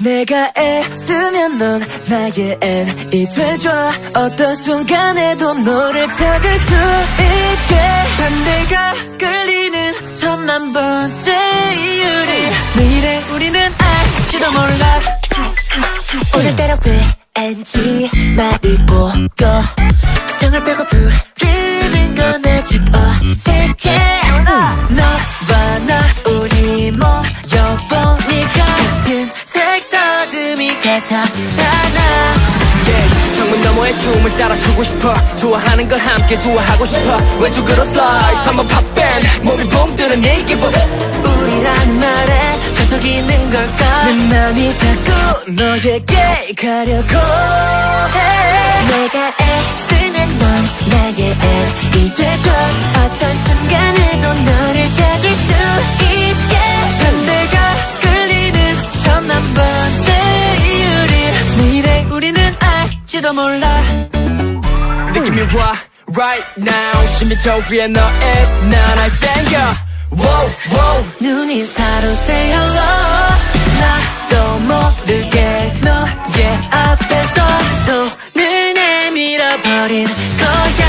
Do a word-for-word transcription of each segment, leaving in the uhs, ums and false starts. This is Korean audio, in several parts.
내가 애쓰면 넌 나의 N이 돼줘. 어떤 순간에도 너를 찾을 수 있게. 반대가 끌리는 천만 번째 이유를 내일의 우리는 알지도 몰라. 오늘따라 왠지 말이 꼬꼬 사랑을 빼고 부르는 건 아직 어색해. 너와 나 우리 모여보니까 Yeah, 창문 너머의 춤을 따라 추고 싶어. 좋아하는 걸 함께 좋아하고 싶어. 왼쪽 으로 slide 한번 pop in 몸이 붕 뜨는 네 기분. 우리라는 말에 서서 있는 걸까. 내 맘이 자꾸 너에게 가려고 해. 내가 애쓰는 넌 나의 N이 돼줘. 어떤 순간에도 너를 찾을 수 있게. 반대가 끌리는 천만 번째 내일의 우리는 알지도 몰라. 느낌이 와 right now. 십미터 위에 너의 나날 땡겨. Wow wow 눈이 사로 say hello. 나도 모르게 너의 앞에서 손을 내밀어버린 거야.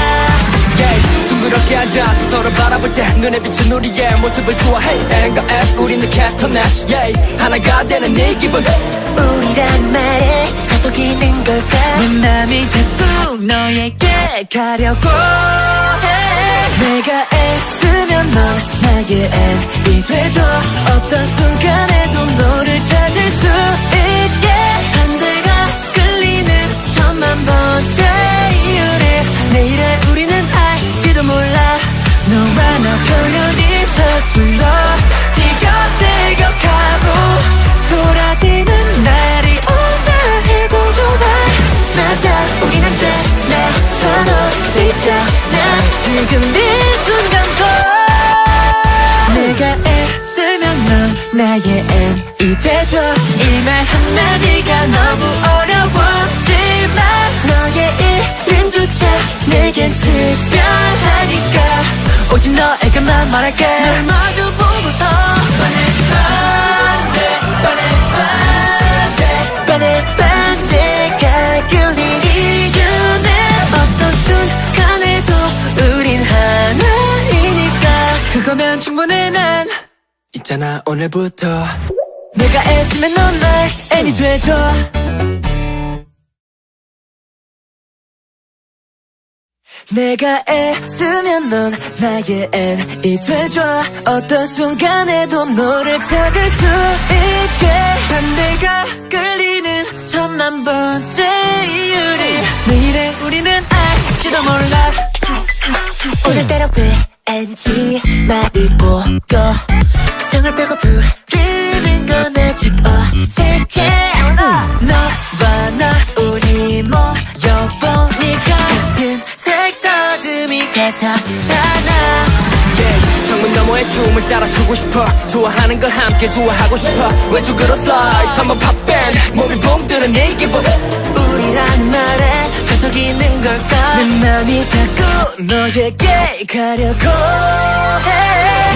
Yeah, 둥그렇게 앉아서 서로 바라볼 때 눈에 비친 우리의 모습을 좋아해. N과 S 우리는 cast a match. Yeah, 하나가 되는 네 기분. 우리란 말에 자속 있는 걸까. 내 맘이 자꾸 너에게 가려고 해. 내가 애쓰면 넌 나의 N이 돼줘. 어떤 순간에도 너를 찾을 수 있게. 반대가 끌리는 천만 번째 이유를 내일의 우리는 알지도 몰라. 너와 나 표현이 서툴러 티격태격하고 돌아지는 날이 온다 해도 좋아. 맞아 우리는 잘나 서로 붙어있잖아 지금 이 순간도. 내가 애쓰면 넌 나의 N이 돼줘. 이 말 한마디가 너무 어려웠지만 너의 이름조차 내겐 특별하니까 오직 너에게만 말할게. 널 마주 보고서 반해 반해 반대 반대가 끌린 이유는 어떤 순간에도 우린 하나이니까 그거면 충분해. 난 있잖아 오늘부터 내가 애쓰면 넌 나의 N이 돼줘. 내가 애쓰면 넌 나의 N이 돼줘. 어떤 순간에도 너를 찾을 수 있게. 반대가 끌리는 천만 번째 이유를 내일의 우리는 알지도 몰라. 오늘따라 왠지 말이 꼬꼬 사랑을 빼고 부르는 건 아직 어색해. 너와 나 우리 모여보니까 Yeah, 창문 너머의 춤을 따라 추고 싶어. 좋아하는 걸 함께 좋아하고 싶어. 왼쪽으로 slide 한번 pop in 몸이 붕 뜨는 네 기분. 우리라는 말에 서서 있는 걸까. 내 맘이 자꾸 너에게 가려고 해.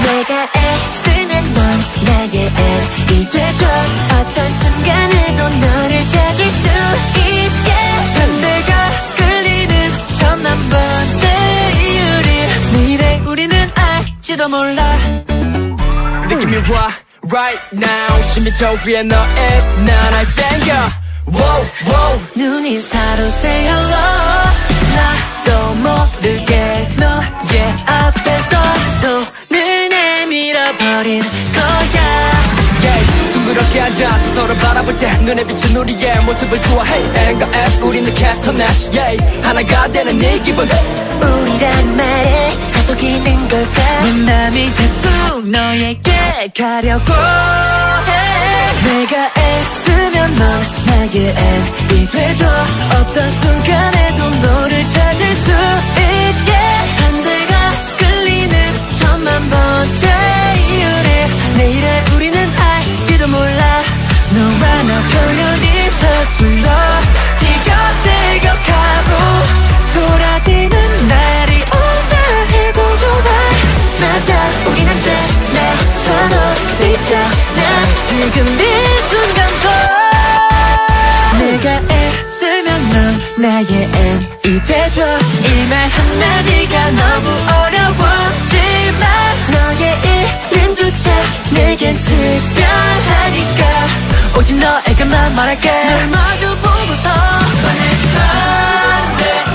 내가 애쓰는 넌 나의 N이 돼줘. 어떤 순간에도 너를 찾을 수 있게. 반대가 끌리는 천만 번째 내일의 우리는 알지도 몰라. 느낌이 와 right now. 십미터 위에 너의 나날 땡겨. Wow wow 눈이 사로 say hello. 나도 모르게 너의 앞에서 손을 내밀어버린 거야. Yeah, 둥그렇게 앉아서 서로 바라볼 때 눈에 비친 우리의 모습을 좋아해. N과 S 우리는 cast a match. Yeah, 하나가 되는 네 기분. 우리란 말에 자속 있는 걸까. 내 맘이 자꾸 너에게 가려고 해. 내가 애쓰면 넌 나의 N이 돼줘. 어떤 순간에도 너를 찾을 수 있게. 반대가 끌리는 천만 번째 이유를 내일의 우리는 알지도 몰라. 너와 나 표현이 서툴러 티격태격하고 돌아지는 날이 온다 해도 좋아. 맞아 우린 언제나 서로 붙어있잖아 지금 이 순간도. 나의 M이 되줘. 이 말 한마디가 너무 어려워지만 너의 이름조차 내겐 특별하니까 오직 너에게만 말할게. 널 마주 보고서 반해반해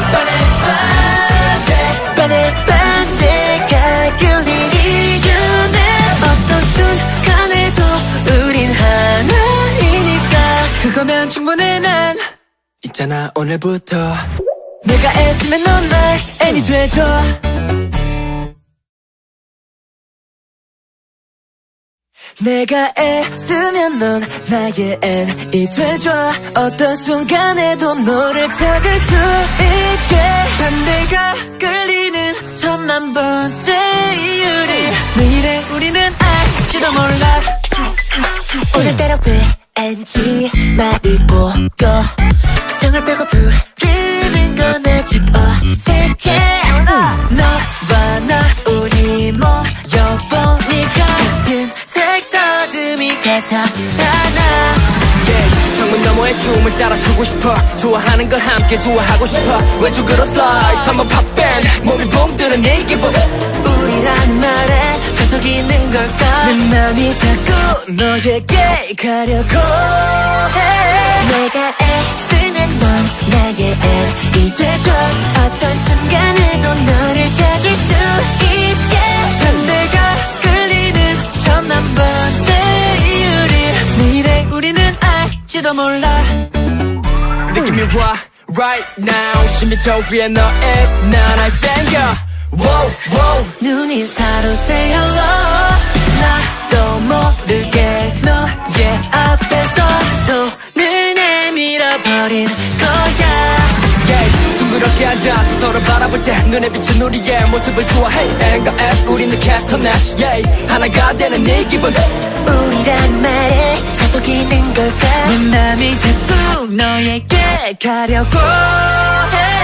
반해반해 반해반해가 끌린 이유는 어떤 순간에도 우린 하나이니까 그거면 충분해. 난 있잖아 오늘부터 내가 애쓰면 넌 나의 N이 되줘. 내가 애쓰면 넌 나의 N이 되줘. 어떤 순간에도 너를 찾을 수 있게 반대가 끌리는 천만 번째 이유를 내일의 우리는 알지도 몰라. 오늘 때려 왠지 말이 꼬여 세상을 빼고 부르는 건 아직 어색해. 너와 나 우리 모여보니까 같은 색다듬이 가잖아. yeah, 창문 너머의 춤을 따라 추고 싶어. 좋아하는 걸 함께 좋아하고 싶어. 왼쪽 으로 슬라이드 한번 팝밴 몸이 붕 뜨는 네 기분. 우리라는 말에 속이는 걸까. 내 맘이 자꾸 너에게 가려고 해. 내가 애쓰는 넌 나의 N이 되줘. 어떤 순간에도 너를 찾을 수 있게 반대가 끌리는 천만 번째 이유를 내일의 우리는 알지도 몰라. 느낌이 와 right now 심리적 위에 너의 나날 땡겨. Wow, wow. 눈이 서로 say hello. 나도 모르게 너의 앞에서 손을 내밀어버린 거야. yeah, 둥그렇게 앉아서 서로 바라볼 때 눈에 비친 우리의 모습을 좋아해. N과 S 우리는 cast a match. yeah, 하나가 되는 네 기분. 우리란 말에 자속이는 걸까. 내 맘이 자꾸 너에게 가려고 해.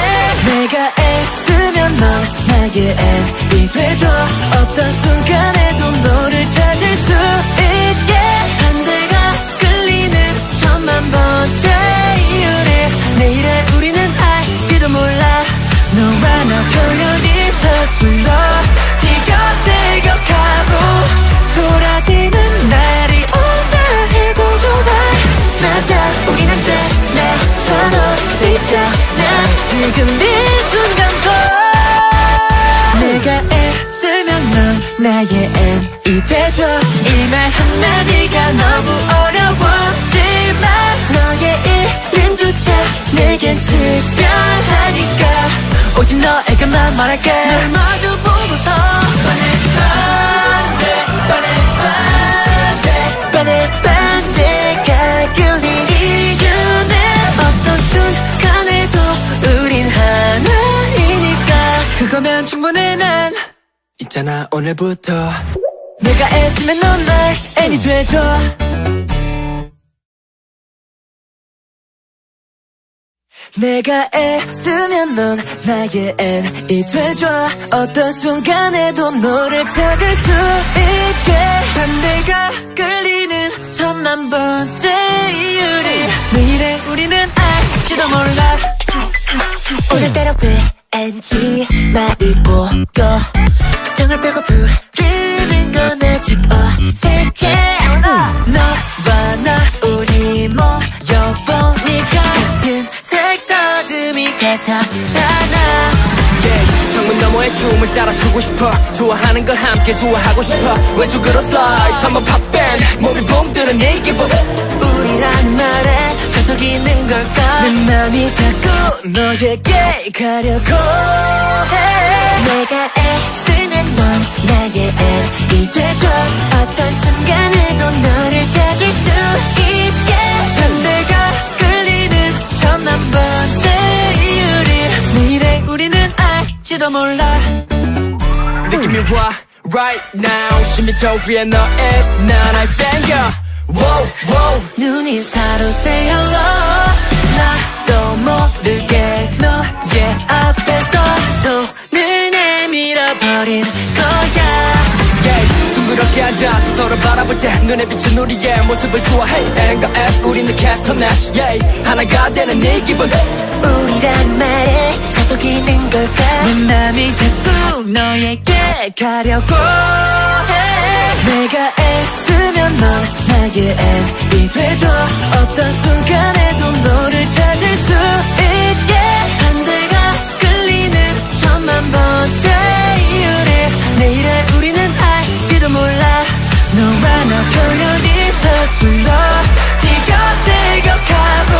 내가 애쓰면 넌 나의 N이 되줘. 어떤 순간에도 너를 찾을 수 있게 반대가 끌리는 천만 번째 이유를 내일의 우리는 알지도 몰라. 너와 나 표현이 서툴러 티격태격하고 돌아지는 날이 온다 해도 좋아. 맞아 우린 언제나 서로 그때 있잖아 지금 이 순간도. 내가 애쓰면 넌 나의 N이 되줘. 이 말 한마디가 너무 어려워지만 너의 이름조차 내겐 특별하니까 오직 너에게만 말할게. 널 마주 보고서 반해반해 반해반해 반해반해가 끌린 이유는 어떤 순간에도 우린 하나 그거면 충분해. 난 있잖아 오늘부터 내가 애쓰면 넌 나의 N이 되줘. 내가 애쓰면 넌 나의 N이 되줘. 어떤 순간에도 너를 찾을 수 있게 반대가 끌리는 천만 번째 이유를 내일의 우리는 알지도 몰라. 오늘 때려 왜 왠지 말이 꼬여 세상을 빼고 부르는 건 아직 어색해. 너와 나 우리 모여보니까 같은 색다듬이 가잖아. yeah, 창문 너머의 춤을 따라 추고 싶어. 좋아하는 걸 함께 좋아하고 싶어. 왼쪽으로 슬라이드 한번 팝밴 몸이 붕 뜨는 네 기분. 우리라는 말에 속이는 걸까. 내 맘이 자꾸 너에게 가려고 해. 내가 애쓰는 넌 나의 N이 되줘. 어떤 순간에도 너를 찾을 수 있게 반대가 끌리는 천만 번째 이유를 내일의 우리는 알지도 몰라. 느낌이 와 right now 심리적 위에 너의 나날 땡겨. Wow, wow. 눈이 서로 say hello. 나도 모르게 너의 앞에서 손을 내밀어버린 거야. yeah, 부드럽게 앉아서 서로 바라볼 때 눈에 비친 우리의 모습을 좋아해. N과 S 우리는 캐스터 매치 yeah. 하나가 되는 네 기분 우리란 말에 자속이는 걸까. 내 맘이 자꾸 너에게 가려고 해. 내가 S면 넌 나의 N이 되줘. 어떤 순간에도 너를 찾을 수 있게. 반대가 끌리는 천만 번째 이유를 내일의 우리는 알지도 몰라. 너와 나 표현이 서툴러 티격태격하고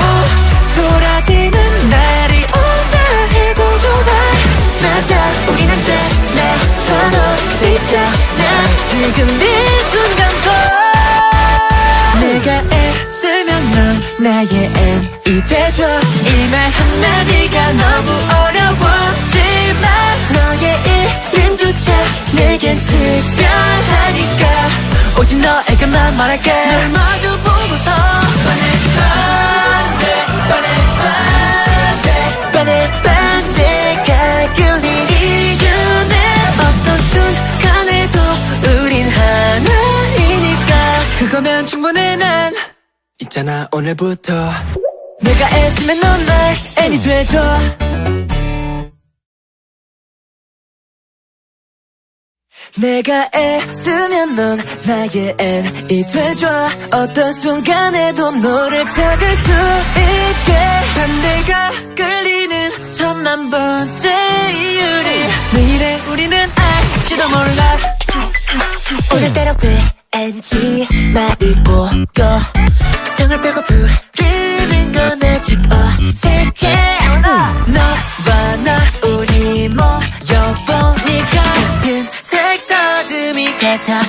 돌아지는 날이 온다 해도 좋아. 맞아 우린 언제나 서로 뒤져나 지금 이 순간도. 내가 애쓰면 넌 나의 N이 되죠. 이 말 한마디가 너무 어려웠지만 너의 이름조차 내겐 특별하니까 오직 너에게만 말할게. 널 마주 보고서 반해반해 반해반해 반해반해가 끌린 이유는 어떤 순간에도 우린 하나이니까 그거면 충분해. 난 있잖아 오늘부터 내가 S면 넌 나의 N이 되줘. 내가 S면 넌 나의 N이 되줘. 어떤 순간에도 너를 찾을 수 있게. 반대가 끌리는 천만 번째 이유를 내일의 우리는 알지도 몰라. 오늘 때려 왠지 말이 꼬여 성을 빼고 부르는 건 아직 어색해. 너와 나 우리 모여보니까 같은 색다듬이 가잖아.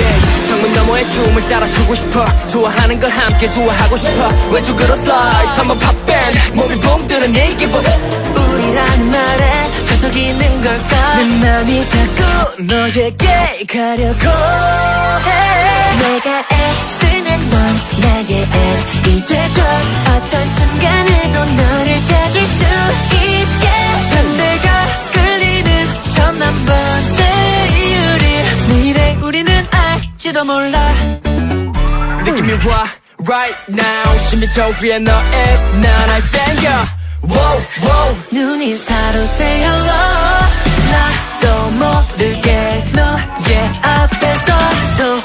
Yeah, 정문 너머의 춤을 따라주고 싶어. 좋아하는 걸 함께 좋아하고 싶어. 왼쪽 으로 슬라이드 한번 팝밴 몸이 붕 뜨는 네 기분 우리라는 말에 자석이는 걸까. 내 맘이 자꾸 너에게 가려고 해. 내가 애쓰는 넌 나의 N이 되줘. 어떤 순간에도 너를 찾을 수 있게. 반대가 끌리는 천만 번째 이유를 내일의 우리는 알지도 몰라. 느낌이 와 right now 십미터 위에 너의 나날 땡겨. Wow, wow. 눈이 사로새어 나도 모르게 너의 앞에서 손을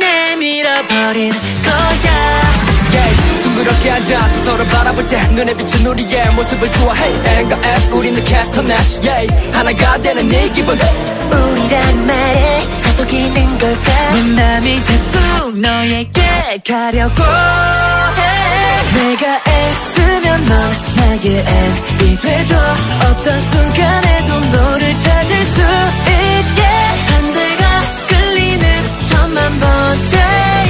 내밀어버린 거야. yeah. 둥그렇게 앉아서 서로 바라볼 때 눈에 비친 우리의 모습을 좋아해. N과 S 우리는 캐스터 매치 yeah. 하나가 되는 네 기분 우리란 말에 자속이는 걸까. 내 맘이 자꾸 너에게 가려고 해. 내가 S면 넌 나의 N이 되줘. 어떤 순간에도 너를 찾을 수 있게. 반대가 끌리는 천만 번째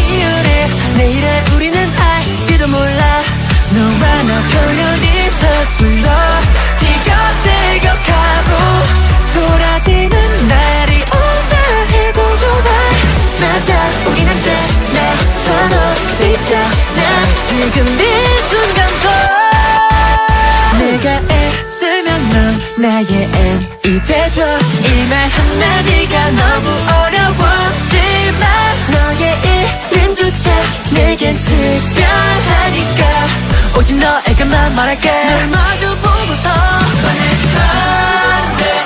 이유를 내일의 우리는 알지도 몰라. 너와 나 표현이 서툴러 티격태격하고 돌아지는 날이 온다 해도 좋아. 맞아 우린 언제나 서로 뒤져나 지금 이 순간도. 내가 S면 넌 나의 N이 되줘. 이 말 한마디가 너무 어려웠지만 너의 이름조차 내겐 특별하니까 오직 너에게만 말할게. 널 마주 보고서 반해반해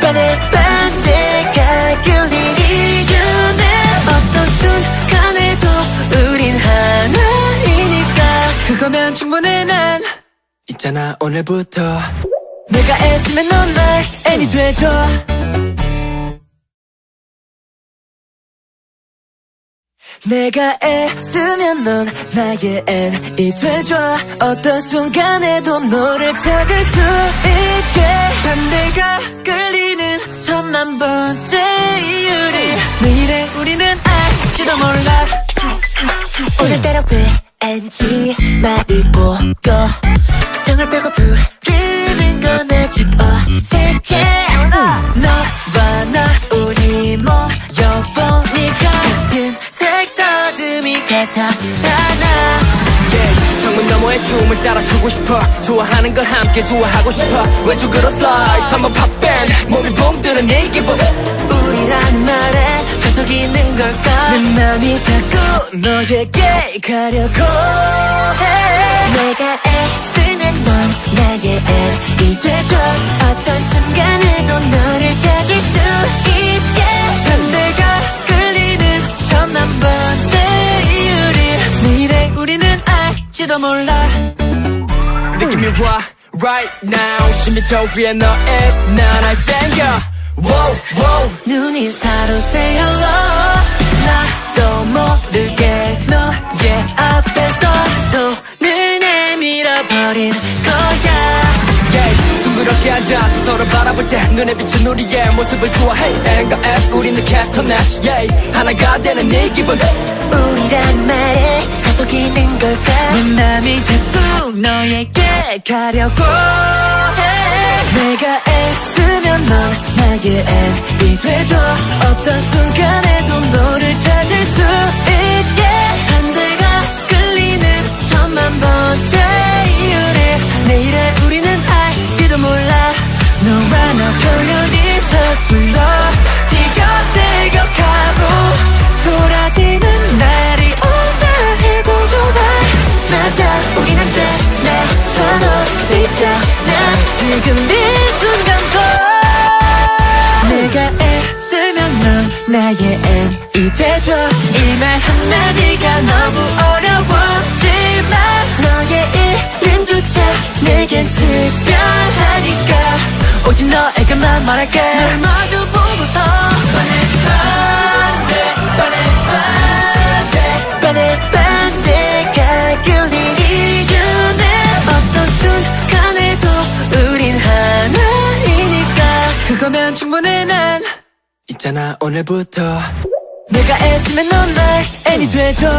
반해반해 반해반해 끌린 이유는 어떤 순간에도 우린 하나이니까 그거면 충분해. 난 있잖아 오늘부터 내가 S면 넌 나의 N이 되줘. 내가 S면 넌 나의 N이 되줘. 어떤 순간에도 너를 찾을 수 있게. 반대가 끌리는 천만 번째 이유를 내일의 우리는 알지도 몰라. 오늘 때려 왠지 말이 꼬여 성을 빼고 부르는 건 아직 어색해. 너와 나 우리 모여보니까 같은 색다듬이 가잖아. yeah. 정문 너머의 너의 춤을 따라 추고 싶어. 좋아하는 걸 함께 좋아하고 싶어. 왼쪽 으로 slide 한번 pop bang 몸이 붕 뜨는 네 기분. 우리라는 말에 속이는 걸까. 내 맘이 자꾸 너에게 가려고 해. 내가 애쓰는 넌 나의 앱이 돼줘. 어떤 순간에도 너를 찾을 수 있게. 반대가 끌리는 천만 번째 이유를 내일의 우리는 알지도 몰라. 느낌이 와 right now. 십 미터 위에 너의 나를 당겨. Wow, wow. 눈이 사로새 hello. 나도 모르게 너의 앞에서 손을 내밀어버린 거야. yeah. 둥그렇게 앉아서 서로 바라볼 때 눈에 비친 우리의 모습을 좋아해. N과 S 우리는 cast a match. yeah. 하나가 되는 네 기분. 우리란 말에 자속이는 걸까. 내 맘이 자꾸 너에게 가려고 해. 내가 애쓰면 넌 나의 앱이 되죠. 어떤 순간에도 너를 찾을 수 있게. 반대가 끌리는 천만 번째 이유를 내일의 우리는 알지도 몰라. 너와 나 표현이 서툴러 티격태격하고 돌아지는 날이 온다 해도 좋아. 맞아 우린 언제나 서로 뒤져나. 지금 이 순간도 내가 애쓰면 넌 나의 앱이 되죠. 이 말 한마디가 너무 어려웠지만 너의 이름조차 내겐 특별하니까 오직 너에게만 말할게. 널 마주 보고서 반해 반해 반해 반해 반해가 끌린 이유는 어떤 순간에도 우린 하나이니까 그거면 충분해. 있잖아 오늘부터 내가 애쓰면 넌 나의 애니 되줘.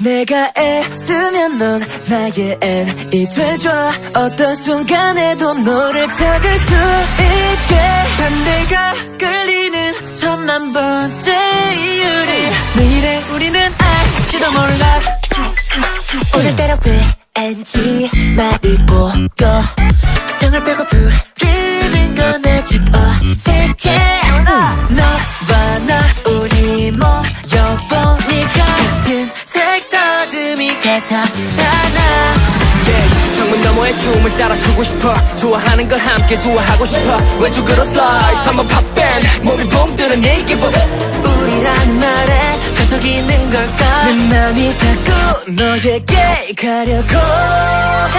내가 애쓰면 넌 나의 애니 되줘. 어떤 순간에도 너를 찾을 수 있게. 반대가 끌리는 천만 번째 이유를 내일의 우리는 알지도 몰라. 오늘 때려 왜 왠지 말이 꼬여. 사랑을 빼고 부르는 건 아직 어색해. 너와 나 우리 모여보니까 같은 색다듬이 가잖아. yeah. 정문 너머의 춤을 따라 추고 싶어. 좋아하는 걸 함께 좋아하고 싶어. 왼쪽으로 slide 한번 pop bang 몸이 붕 뜨는 네 기분. 우리라는 말에 속이는 걸까. 내 맘이 자꾸 너에게 가려고 해.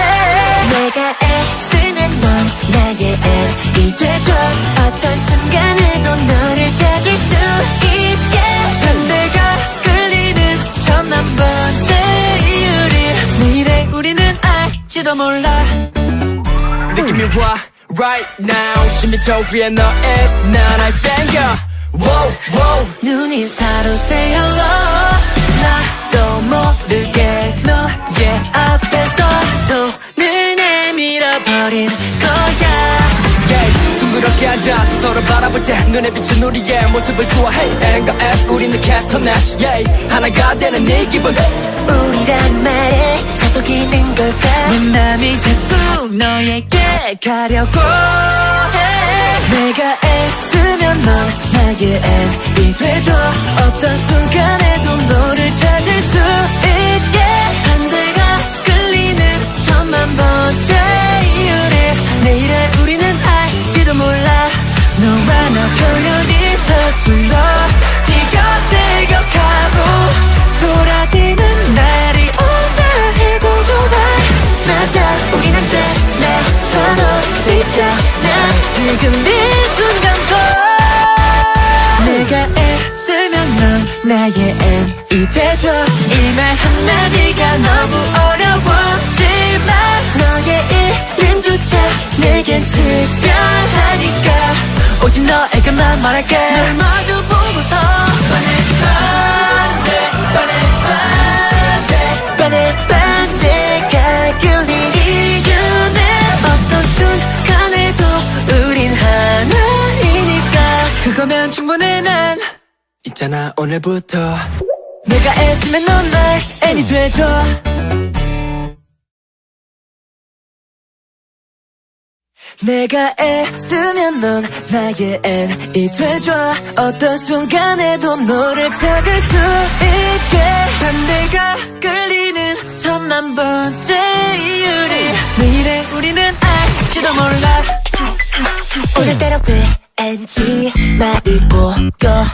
내가 애쓰는 넌 나의 앱이 되죠. 어떤 순간에도 너를 찾을 수 있게. 반대가 끌리는 천만 번째 이유를 내일의 우리는 알지도 몰라. 느낌이 와 right now. 십 미터 위에 너의 나를 당겨. Wow, wow. 눈이 사로새 hello. 나도 모르게 너의 앞에서 손을 내밀어버린 거야. yeah. 둥그렇게 앉아서 서로 바라볼 때 눈에 비친 우리의 모습을 좋아해. N과 S 우리는 cast a match. yeah. 하나가 되는 네 기분. 우리란 말에 자속이는 걸까. 내 맘이 자꾸 너에게 가려고 해. 내가 애쓰면 넌 나의 앱이 되죠. 어떤 순간에도 너를 찾을 수 있게. 반대가 끌리는 천만 번째 이유를 내일의 우리는 알지도 몰라. 너와 나 표현이 서툴러 티격태격하고 돌아지는 날이 온다 해도 좋아. 맞아 우린 언제나 서로 뒤져나. 지금 이 순간도 내가 애쓰면 넌 나의 앱이 되죠. 이 말 한마디가 너무 어려웠지만 너의 이름조차 내겐 특별하니까 오직 너에게만 말할게. 널 마주 보고서 반해 반해 반해 반해 반해가 끌린 이유는 어떤 순간에도 우린 하나이니까 그거면 충분해. 난 있잖아 오늘부터 내가 애쓰면 넌 나의 애니 되줘. 내가 애쓰면 넌 나의 애니 되줘. 어떤 순간에도 너를 찾을 수 있게. 반대가 끌리는 천만 번째 이유를 내일의 우리는 알지도 몰라. 오늘 때려 왠지 나를 꼬여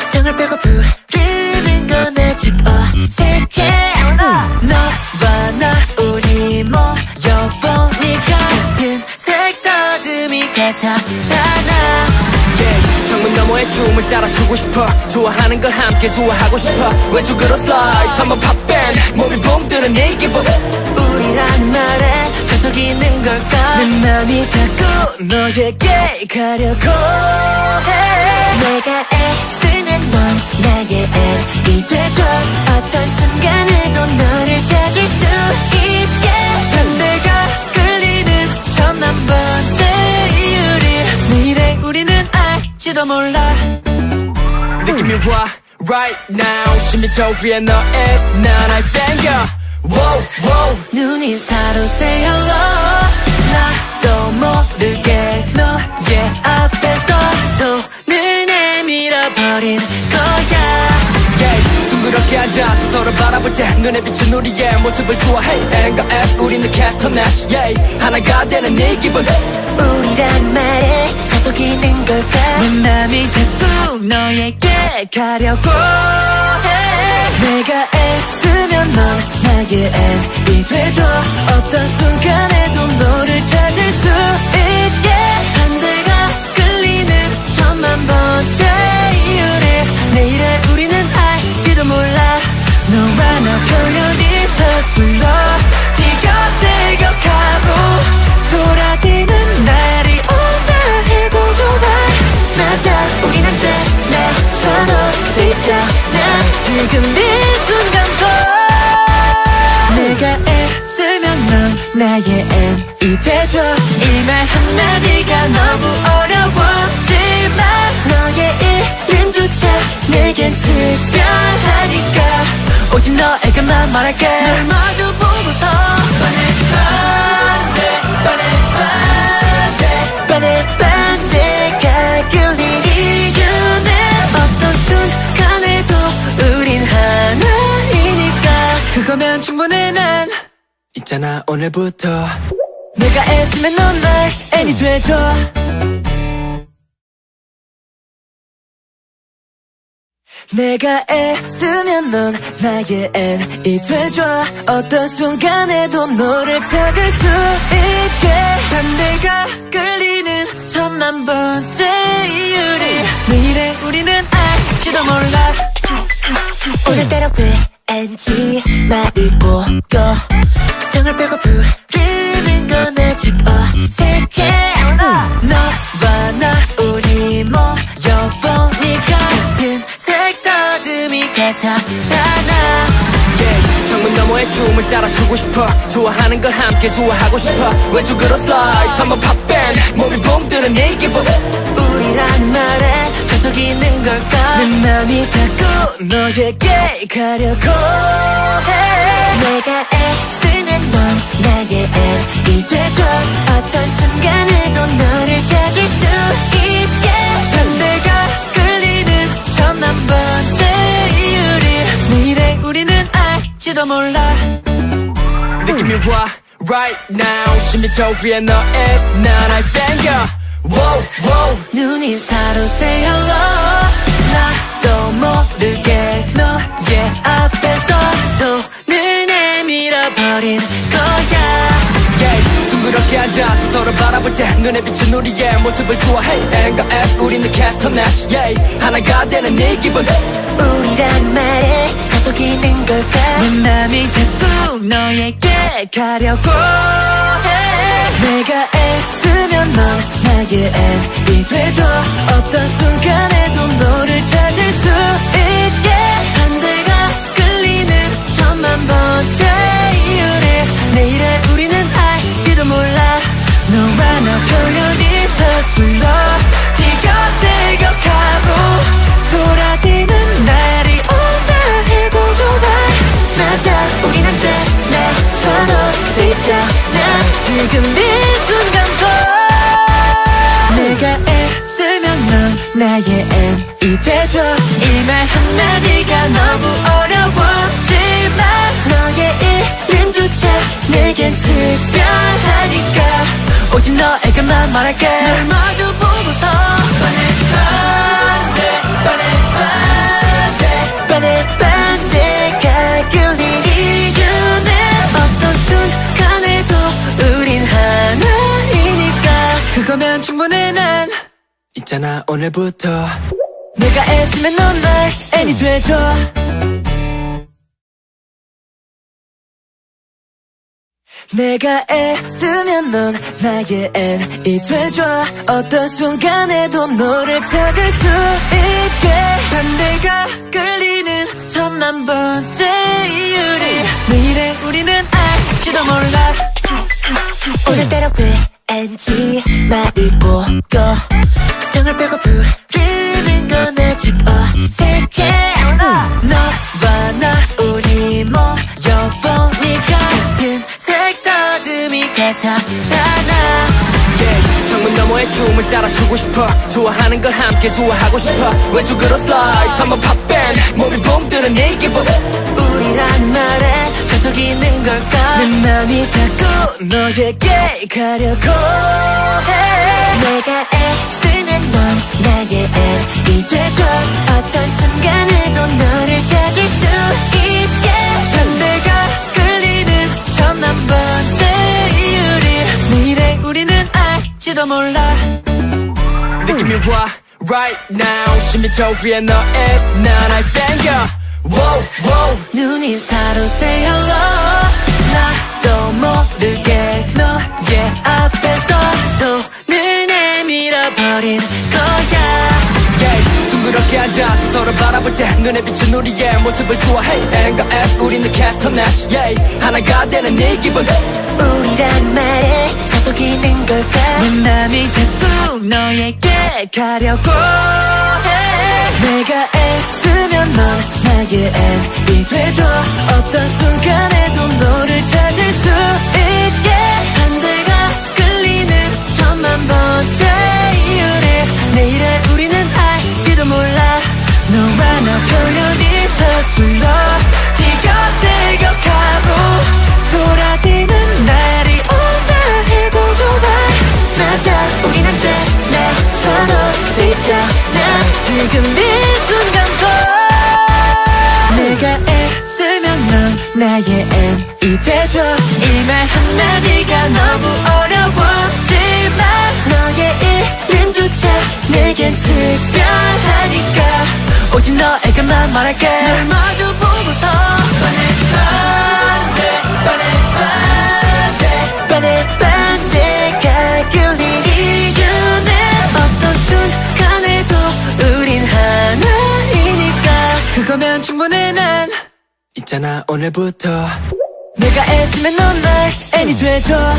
세상을 빼고 부르는 건 아직 어색해. 너와 나 우리 모여보니까 같은 색다듬이 가잖아. yeah, 창문 너머의 춤을 따라주고 싶어. 좋아하는 걸 함께 좋아하고 싶어. 왼쪽으로 슬라이드 한번 팝밴 몸이 붕 뜨는 네 기분. 우리라는 말에 속이는 걸까. 내 맘이 자꾸 너에게 가려고 해. 내가 애쓰는 넌 나의 애이 되줘. 어떤 순간에도 너를 찾을 수 있게. 반대가 끌리는 천만 번째 이유를 내일의 우리는 알지도 몰라. 느낌이 와 right now. 십미터 위에 너의 나날 땡겨. Wow, wow. 눈이 서로 say hello. 나도 모르게 너의 앞에서 손을 내밀어버린 거야. yeah, 둥그렇게 앉아서 서로 바라볼 때 눈에 비친 우리의 모습을 좋아해. N과 S 우리는 cast a match. yeah, 하나가 되는 네 기분. 우리란 말에 자속이는 걸까. 내 맘이 자꾸 너에게 가려고 해. 내가 애쓰면 넌 나의 애인이 되줘. 어떤 순간에도 너를 찾을 수 있게. 반대가 끌리는 천만 번째 이유를 내일의 우리는 알지도 몰라. 너와 나 표현이 서툴러 티격태격하고 돌아지는 날이 온다 해도 좋아. 맞아 우린 언제나 서로 뒤져나 지금 이 순간도. 내가 애쓰면 넌 나의 애인이 되줘. 이 말 한마디가 너무 어려웠지만 너의 이름조차 내겐 특별하니까 오직 너에게만 말할게. 널 마주 보고서 반해반해 반해반해 반해반해가 끌린 이유는 어떤 순간에도 우린 하나이니까 그거면 충분해. 있잖아 오늘부터 내가 애쓰면 넌 나의 애인이 되줘. 내가 애쓰면 넌 나의 애인이 되줘. 어떤 순간에도 너를 찾을 수 있게. 반대가 끌리는 천만 번째 이유를 내일의 우리는 알지도 몰라. 오늘 때려 왠지 나를 꼬여 세상을 빼고 부르는 건 아직 어색해. 너와 나 우리 모여보니까 같은 색다듬이 가잖아. yeah, 창문 너머의 춤을 따라주고 싶어. 좋아하는 걸 함께 좋아하고 싶어. 왼쪽으로 슬라이드 한번 팝밴 몸이 붕 뜨는 네 기분. 우리라는 말에 속이는 걸까. 내 맘이 자꾸 너에게 가려고 해. 내가 애쓰는 넌 나의 애인이 되줘. 어떤 순간에도 너를 찾을 수 있게. 반대가 끌리는 천만 번째 이유를 내일의 우리는 알지도 몰라. 느낌이 와 right now. 십미터 위에 너의 나날 땡겨. Wow, wow. 눈이 서로 say hello. 나도 모르게 너의 앞에서 손을 내밀어버린 거야. yeah, 둥그렇게 앉아서 서로 바라볼 때 눈에 비친 우리의 모습을 좋아해. N과 S 우리는 cast a match. yeah, 하나가 되는 네 기분. 우리란 말에 자속이는 걸까. 내 맘이 자꾸 너에게 가려고 해. 내가 애쓰면 넌 나의 애인이 되줘. 어떤 순간에도 너를 찾을 수 있게. 반대가 끌리는 천만 번째 이유를 내일의 우리는 알지도 몰라. 너와 나 표현이 서툴러 티격태격하고 돌아지는 날이 온다 해도 이대로 이 말 한마디가 너무 어려워지만 너의 이름조차 내겐 특별하니까 오직 너에게만 말할게. 널 마주 보고서 반해반대 반해반대 반해반대가 끌린 이유는 어떤 순간에도 우린 하나이니까 그거면 충분해. 난 있잖아 오늘부터 내가 애쓰면 넌 나의 애니 돼줘. 내가 애쓰면 넌 나의 애니 돼줘. 어떤 순간에도 너를 찾을 수 있게 반대가 끌리는 천만 번째 이유를 내일의 우리는 알지도 몰라. 오늘 때려 왠지 나를 꼬고 성을 빼고 부르는 건 아직 어색해. 너와 나 우리 모여보니까 같은 색다듬이 가잖아. Yeah, 창문 너머의 춤을 따라추고 싶어. 좋아하는 걸 함께 좋아하고 싶어. 왼쪽으로 slide 한번 pop bang 몸이 붕 뜨는 네 기분. 우리라는 말에 속이는 걸까. 내 맘이 자꾸 너에게 가려고 해. 내가 애쓰면 넌 나의 애이 돼줘. 어떤 순간에도 너를 찾을 수 있게 반대가 끌리는 천만 번째 이유를 내일의 우리는 알지도 몰라. 느낌이 와 right now 십 미터 위에 너의 나날 땡겨. Wow, wow. 눈이 서로 say hello. 나도 모르게 너의 앞에서 손을 내밀어버린 거야. yeah. 둥그렇게 앉아서 서로 바라볼 때 눈에 비친 우리의 모습을 좋아해. N과 S 우리는 cast a match. yeah. 하나가 되는 네 기분. 우리란 말에 자속이는 걸까. 내 맘이 자꾸 너에게 가려고 해. 내가 애쓰면 넌 나의 애이 돼줘. 어떤 순간에도 너를 찾을 수 있게 반대가 끌리는 천만 번째 이유를 내일의 우리는 알지도 몰라. 너와 나 표현이 서툴러 티격태격하고 돌아지는 날이 온다 해도 좋아. 맞아 우리는 쟤네 서로 뒤져나 지금 이 순간도. 내가 애쓰면 넌 나의 애이 돼줘. 이 말 한마디가 너무 어려워지만 너의 이름조차 내겐 특별하니까 오직 너에게만 말할게. 널 마주 보고서 반해반대 반해반대 반해반대가 끌린 이유는 어떤 순간에도 우린 하나이니까 그거면 충분해. 난 있잖아 오늘부터 내가 애쓰면 넌 나의 애니 돼줘.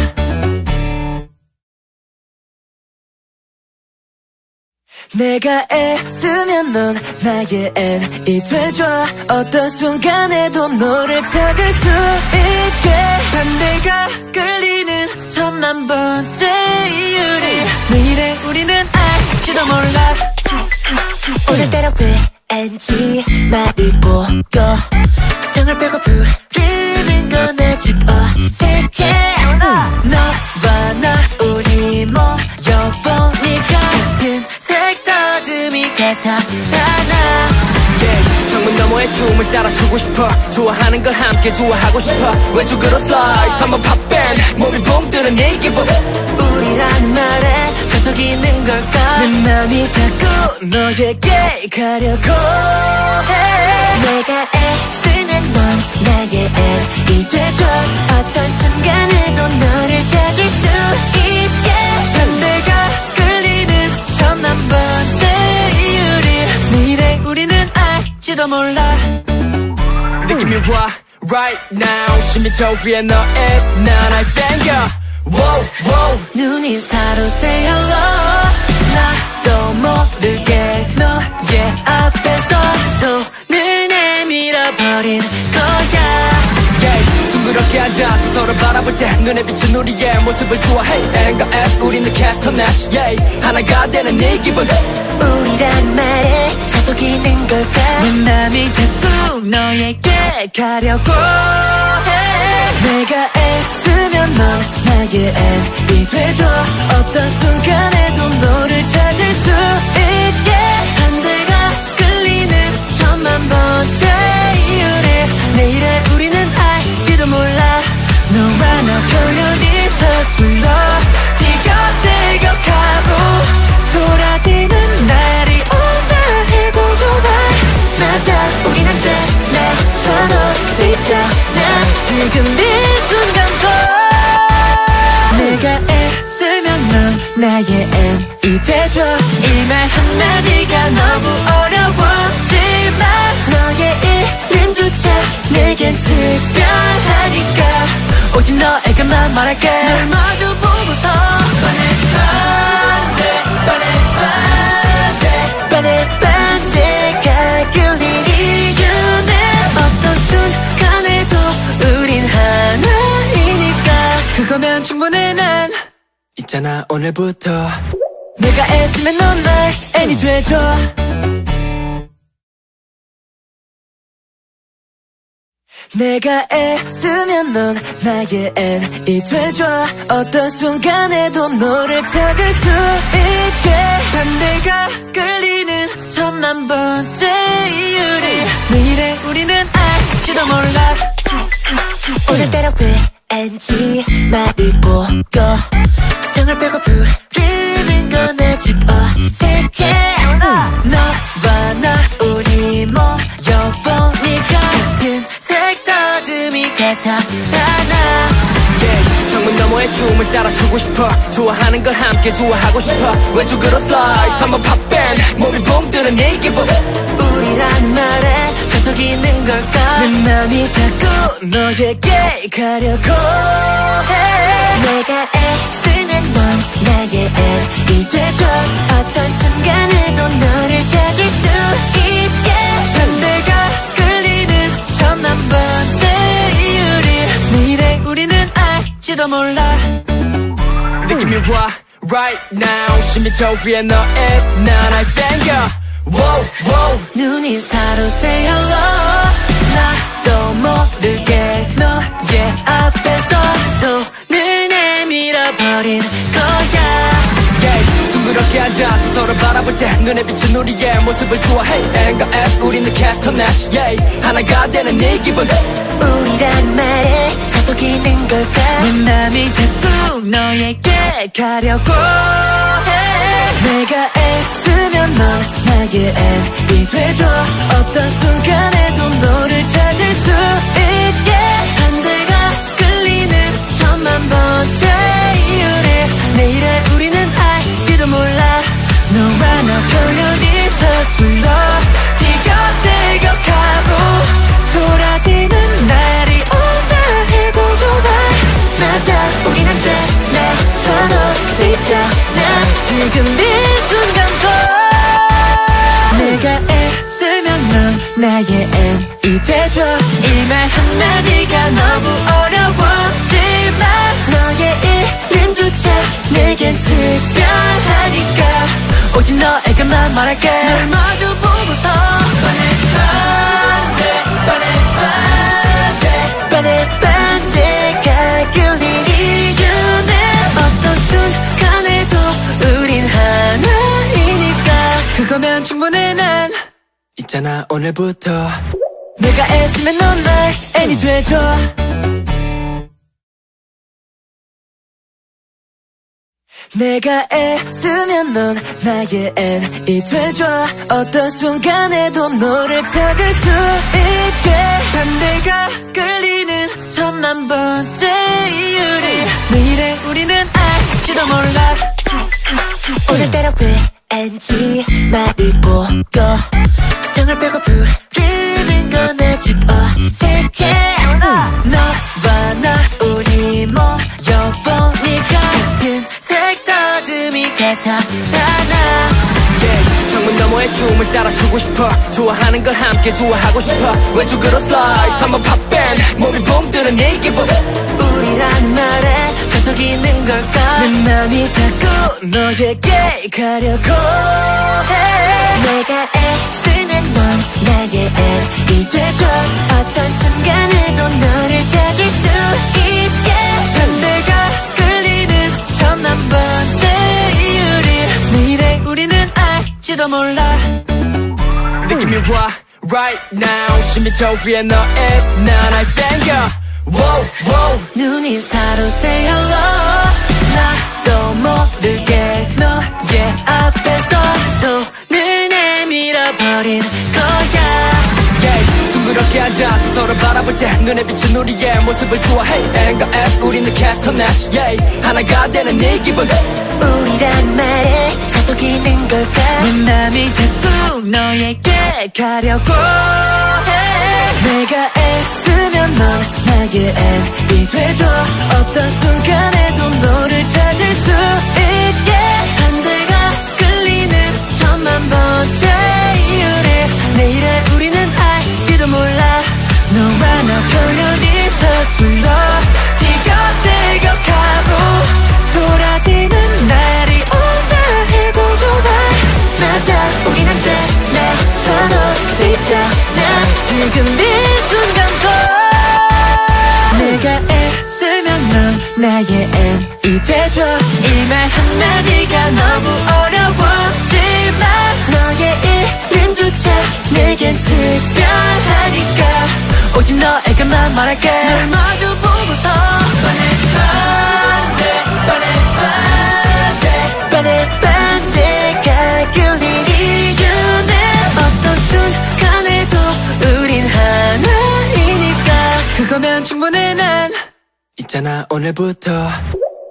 내가 애쓰면 넌 나의 애니 돼줘. 어떤 순간에도 너를 찾을 수 있게 반대가 끌리는 천만 번째 이유를 내일의 우리는 알지도 몰라. 오늘 때려 왜 왠지 나를 꼬고 성을 빼고 부르는 건 아직 어색해. 너와 나 우리 모여보니까 같은 색다듬이 가잖아. yeah. 창문 너머의 춤을 따라추고 싶어. 좋아하는 걸 함께 좋아하고 싶어. 왼쪽으로 slide 한번 pop bang 몸이 붕 뜨는 네 기분. 우리라는 말에 속이는 걸까. 내 맘이 자꾸 너에게 가려고 해. 내가 애쓰면 넌 나의 애이 돼줘. 어떤 순간에도 너를 찾을 수 있게 반대가 끌리는 천만 번째 이유를 내일의 우리는 알지도 몰라. 느낌이 와 right now 십 미터 위에 너의 나날 땡겨. Wow, wow. 눈이 서로 say hello. 나도 모르게 너의 앞에서 손을 내밀어버린 거야. yeah. 둥그렇게 앉아서 서로를 바라볼 때 눈에 비친 우리의 모습을 좋아해. N과 S 우리는 캐스터 매치 yeah. 하나가 되는 이 기분 우리란 말에 자속이는 걸까. 내 맘이 자꾸 너에게 가려고 해. 내가 X면 넌 나의 N이 되줘. 어떤 순간에도 너를 찾을 수 있게. 반대가 끌리는 천만 번째 이유를 내일의 우리는 알지도 몰라. 너와 나 표현이 서툴러 티격태격하고 돌아지는 날이 온다 해도 좋아. 맞아 우린 언제나 서로 뒤져나 지금 이 순간도 내가 애쓰면 넌 나의 N이 되줘. 이 말 한마디가 너무 어려웠지만 너의 이름조차 내겐 특별하니까 오직 너에게만 말할게. 널 마주 보고서 반해반해 반해반해 반해반해가 끌린 이유는 어떤 순간에도 우린 하나이니까 그거면 충분해. 난 있잖아 오늘부터 내가 애쓰면 넌 나의 N이 되줘. 내가 애쓰면 넌 나의 N이 되줘. 어떤 순간에도 너를 찾을 수 있게. 반대가 끌리는 천만 번째 이유를 내일의 우리는 알지도 몰라. 오늘따라 왠지 말이 꼬여 성을 빼고 부르는 건 아직 어색해. 너와 나 우리 모여보니까 색다듬이 가잖아. yeah, 정문 너머의 춤을 따라주고 싶어. 좋아하는 걸 함께 좋아하고 싶어. 왼쪽으로 슬라이드 한번 팝밴 몸이 붕뜨는 이 기분 우리라는 말에 자속이는 걸까. 내 맘이 자꾸 너에게 가려고 해. 내가 애쓰는 넌 나의 N이 되줘. 어떤 순간에도 너를 찾을 수 있게. 반대가 천만 번째 이유를 내일의 우리는 알지도 몰라. 느낌이 와 right now 십 미터 위에 너의 나날 땡겨. Wow wow 눈이 서로 say hello. 나도 모르게 너의 앞에서 손을 내밀어 버린 거야. yeah. 둥그렇게 앉아서 서로 바라볼 때 눈에 비친 우리의 모습을 좋아해. N과 S 우리는 캐스터 매치 yeah. 하나가 되는 이 기분 우리란 말에 자속이는 걸까. 내 맘이 자꾸 너에게 가려고 해. 내가 애쓰면 넌 나의 N이 되줘. 어떤 순간에도 너를 찾을 수 있게. 반대가 끌리는 천만 번째 이유를 내일의 우리는 알지도 몰라. 너와 나 표현이 서툴러 티격태격하고 돌아지는 날이 온다 해도 좋아. 맞아 우린 언제나 서로 뒤져나 지금 이 순간도 내가 애쓰면 넌 나의 N이 되줘. 이 말 한마디가 너무 어려웠지만 너의 이름조차 내겐 특별하니까 오직 너에게만 말할게. 널 마주 보고서 반해반해 반해반해가 끌린 이유는 어떤 순간에도 우린 하나이니까 그거면 충분해. 난 있잖아 오늘부터 내가 애쓰면 넌 나의 N이 되줘. 내가 애쓰면 넌 나의 N이 되줘. 어떤 순간에도 너를 찾을 수 있게. 반대가 끌리는 천만 번째 이유를 내일의 우리는 알지도 몰라. 오늘따라 왠지 말이 꼬여 성을 빼고 부르는 건 아직 어색해. 너와 나 우리 모여보니까 색다듬이 가잖아. yeah, 정문 너머의 춤을 따라주고 싶어. 좋아하는 걸 함께 좋아하고 싶어. 왼쪽으로 슬라이드 한번 팝밴 몸이 붕뜨는 이 기분 우리라는 말에 서성이는 걸까? 내 맘이 자꾸 너에게 가려고 해. 내가 애쓰는 넌 나의 앱이 되줘. 어떤 순간에도 너를 찾을 수 있게. 반대가 끌리는 천만 번째 이유를 내일의 우리는 알지도 몰라. 느낌이 와 right now. 십 미터 위에 너의 나날 땡겨. Wow, wow. 눈이 서로 say hello. 나도 모르게 너의 앞에서 손을 내밀어버린 거야. yeah. 둥그렇게 앉아서 서로 바라볼 때 눈에 비친 우리의 모습을 좋아해. N과 S 우리는 cast a match. yeah. 하나가 되는 네 기분. 우리란 말에 자속이는 걸까? 내 맘이 자꾸 너에게 가려고 해. 내가 애쓰면 넌 나의 앱이 되줘. 어떤 순간에도 너를 찾을 수 있게. 반대가 끌리는 천만 번째 이유를 내일의 우리는 알지도 몰라. 너와 나 표현이 서툴러 티격태격하고 돌아지는 날이 온다 해도 좋아. 맞아 우린 언제 서로 뒤져 나 지금 이 순간도. 내가 애쓰면 넌 나의 앱이 되줘. 이 말 한마디가 너무 어려워지만 너의 이름조차 내겐 특별하니까 오직 너에게만 말할게. 널 마주 보고서 반해반해 반해반해 반해반해가 끌리니 순간에도 우린 하나이니까 그거면 충분해. 난 있잖아 오늘부터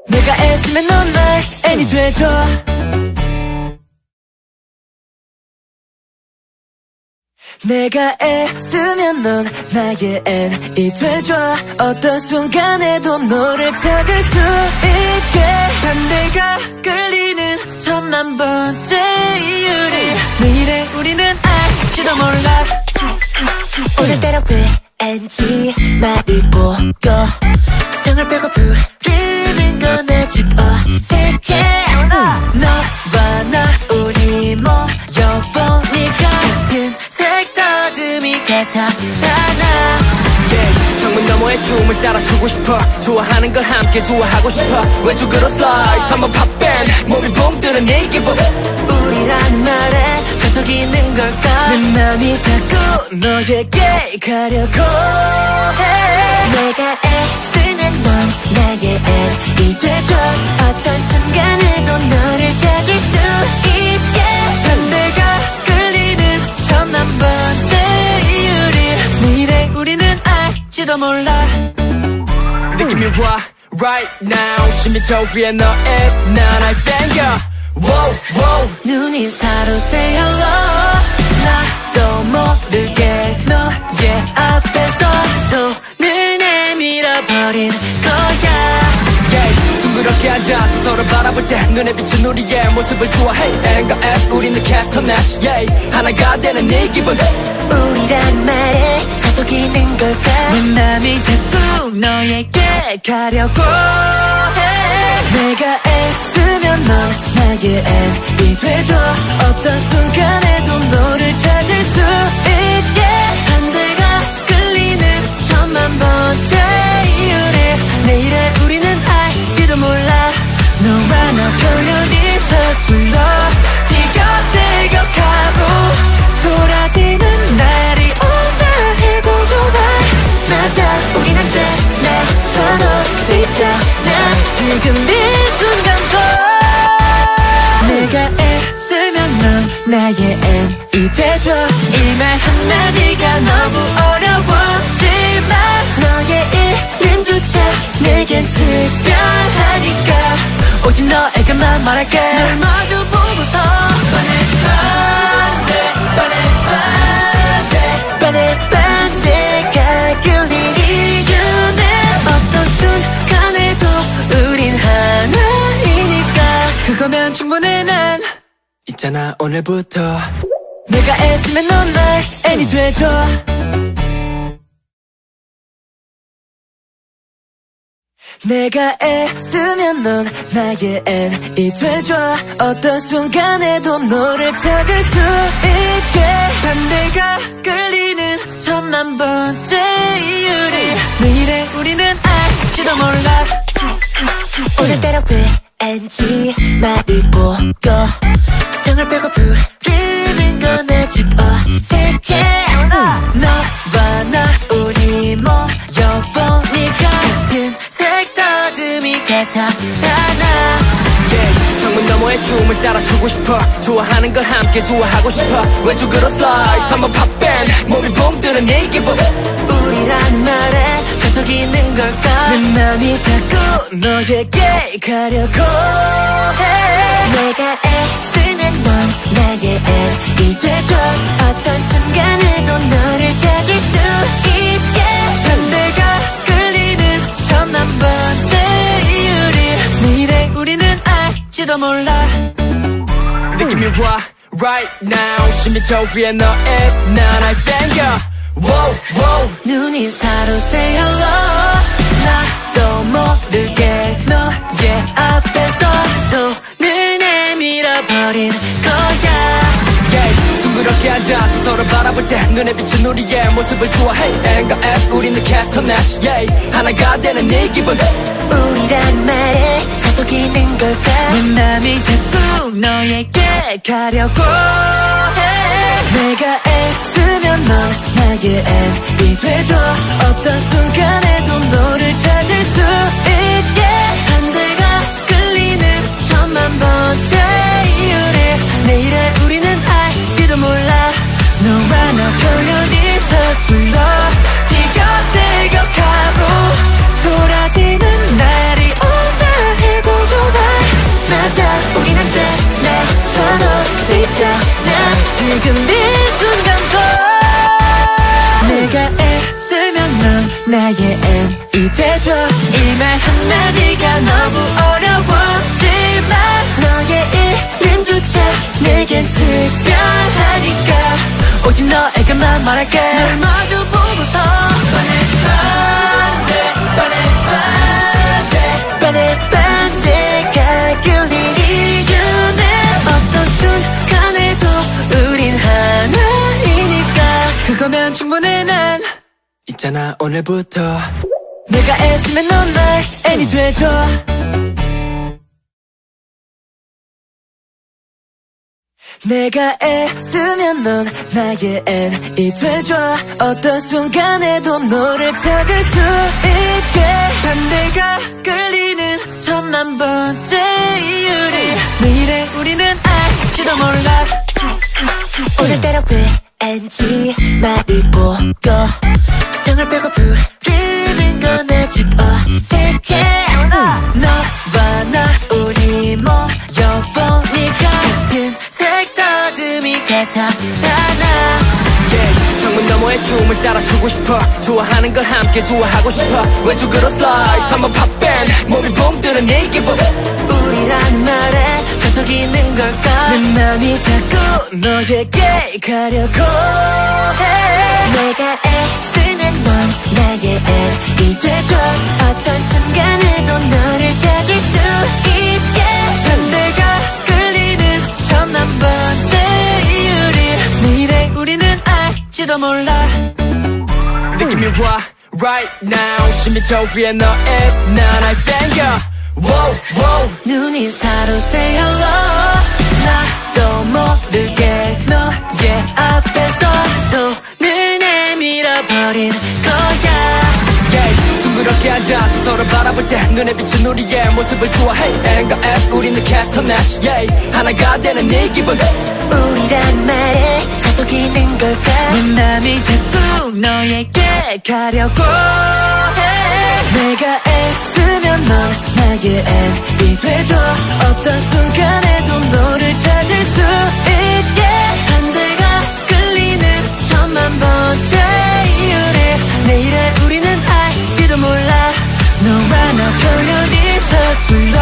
내가 애쓰면 넌 나의 애니 되줘. 내가 애쓰면 넌 나의 애니 되줘. 어떤 순간에도 너를 찾을 수 있게. 반대가 끌리는 천만 번째 이유를 내일의 우리는 지도 몰라. 오늘따라 왠지 말이 꼬여 성을 빼고 부르는 건 아직 어색해. 너와 나 우리 모여보니까 같은 색 더듬이 가잖아. yeah. 정문 너머의 춤을 따라주고 싶어. 좋아하는 걸 함께 좋아하고 싶어. 왼쪽으로 slide 한번 pop bang 몸이 붕 뜨는 이 기분. 우리라는 말에 서성이는 걸까? 내 맘이 자꾸 너에게 가려고 해. 내가 애쓰는 넌 나의 앱이 되줘. 어떤 순간에도 너를 찾을 수 있게. 반대가 끌리는 천만 번째 이유를 내일의 우리는 알지도 몰라. 느낌이 와 right now. 십 미터 위에 너의 나날 땡겨. Wow, wow. 눈이 서로 say hello. 나도 모르게 너의 앞에서 손을 내밀어버린 거야. yeah. 둥그렇게 앉아서 서로 바라볼 때 눈에 비친 우리의 모습을 좋아해. N과 S 우리는 cast a match. yeah. 하나가 되는 네 기분. 우리란 말에 자속이는 걸까? 내 맘이 자꾸 너에게 가려고 해. 내가 애쓰면 넌 나의 앱이 되줘. 어떤 순간에도 너를 찾을 수 있게. 반대가 끌리는 천만 번째 이유를 내일의 우리는 알지도 몰라. 너와 나 표현이 서툴러 티격태격하고 돌아지는 날이 온다 해도 좋아. 맞아 우린 언제나 서로 뒤져 나 지금 이 순간도. 내가 애쓰면 넌 나의 앱이 되줘. 이 말 한마디가 너무 어려워지만 너의 이름조차 내겐 특별하니까 오직 너에게만 말할게. 널 마주 보고서 반해반해 반해반해 반해반해가 끌린 이유는 어떤 순간에도 우린 하나이니까 그거면 충분해. 난 있잖아 오늘부터 내가 애쓰면 넌 나의 애니 되줘. 내가 애쓰면 넌 나의 N이 되줘. 어떤 순간에도 너를 찾을 수 있게. 반대가 끌리는 천만 번째 이유를 내일에 우리는 알지도 몰라. 오늘 때려 왠지 나를 꼬여 성을 빼고 부르는 건 아직 어색해. 너와 나 우리 모여보니까 같은 색다듬이 가장 많아. yeah, 정문 너머의 춤을 따라 추고 싶어. 좋아하는 걸 함께 좋아하고 싶어. 왼쪽으로 slide 한번 pop bang 몸이 붕 뜨는 이 기분. 우리란 말에 속이는 걸까. 내 맘이 자꾸 너에게 가려고 해. 내가 애쓰는 넌 나의 N이 되줘. 어떤 순간에도 너를 찾을 수 있게. 반대가 끌리는 천만 번째 이유를 내일에 우리는 알지도 몰라. 느낌이 와 right now. 십미터 위에 너의 나날 땡겨. Wow, wow. 눈이 서로 say hello. 나도 모르게 너의 앞에서 손을 내밀어버린 거야. yeah, 둥그렇게 앉아서 서로 바라볼 때 눈에 비친 우리의 모습을 좋아해. N과 S 우리는 cast a match. yeah, 하나가 되는 이 기분. 우리란 말에 자속이는 걸까. 내 맘이 자꾸 너에게 가려고 해. 내가 애쓰면 넌 나의 N이 되줘. 어떤 순간에도 너를 찾을 수 있게. 반대가 끌리는 천만 번째 이유를 내일에 우리는 알지도 몰라. 너와 나 표현이 서툴러 티격태격하고 돌아지는 날이 온다 해도 좋아. 맞아 우린 언제나 서로 뒤져나 지금 이 순간도. 내가 애쓰면 넌 나의 N이 되줘. 이 말 한마디가 너무 어려웠지만 너의 이름조차 내겐 특별하니까 오직 너에게만 말할게. 널 마주 보고서 반해반해 반해반해 반해반해가 끌린 이유는 어떤 순간에도 우린 하나. 그거면 충분해. 난 있잖아 오늘부터 내가 애쓰면 넌 나의 N이 되줘. 내가 애쓰면 넌 나의 N이 되줘. 어떤 순간에도 너를 찾을 수 있게. 반대가 끌리는 천만 번째 이유를 내일에 우리는 알지도 몰라. 오늘 때려 왜 왠지 나를 꼬여 성을 빼고 부르는 건 아직 어색해. 너와 나 우리 모여보니까 같은 색다듬이 가장 많아. yeah, 정문 너머의 춤을 따라 추고 싶어. 좋아하는 걸 함께 좋아하고 싶어. 왼쪽으로 slide 한번 pop bang 몸이 붕 뜨는 이 기분. 우리란 말에 속이는 걸까. 내 맘이 자꾸 너에게 가려고 해. 내가 애쓰는 넌 나의 N이 되줘. 어떤 순간에도 너를 찾을 수 있게. 반대가 끌리는 천만 번째 이유를 내일에 우리는 알지도 몰라. 느낌이 와 right now. 십미터 위에 너의 나날 땡겨. Wow, wow. 눈이 서로 say hello. 나도 모르게 너의 앞에서 손을 내밀어버린 거야. yeah, 둥그렇게 앉아서 서로 바라볼 때 눈에 비친 우리의 모습을 좋아해. N과 S 우리는 cast a match. yeah, 하나가 되는 이 기분. 우리란 말에 자속이는 걸까. 내 맘이 자꾸 너에게 가려고 해. 내가 애쓰면 넌 나의 N이 되줘. 어떤 순간에도 너를 찾을 수 있게. 반대가 끌리는 천만 번째 이유를 내일에 우리는 알지도 몰라. 너와 나 표현이 서툴러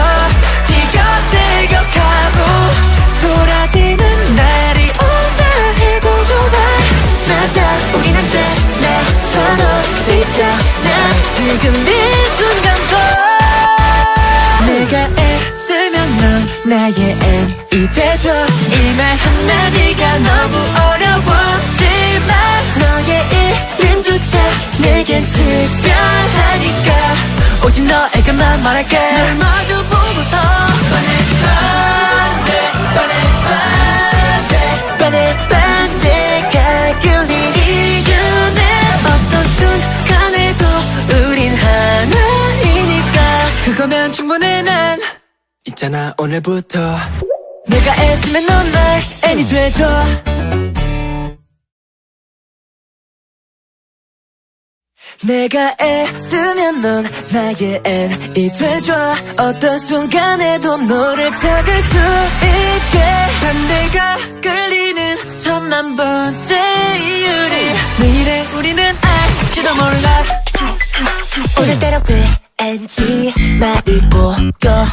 티격태격하고 돌아지는 날이 온다 해도 좋아. 맞아 우린 언제나 서로 뒤져 나 지금 이 순간도. 되죠. 이 말 한마디가 너무 어려워지만 너의 이름조차 내겐 특별하니까 오직 너에게만 말할게. 널 마주 보고서 뻔해 반대 뻔해 반대 뻔해 반대가 끌린 이유는 어떤 순간에도 우린 하나이니까 그거면 충분해. 난 있잖아 오늘부터 내가 애쓰면 넌 나의 애니 되줘. 내가 애쓰면 넌 나의 애니 되줘. 어떤 순간에도 너를 찾을 수 있게 반대가 끌리는 천만 번째 이유를 내일의 우리는 알지도 몰라. 오늘따라 왠지 나를 꼬여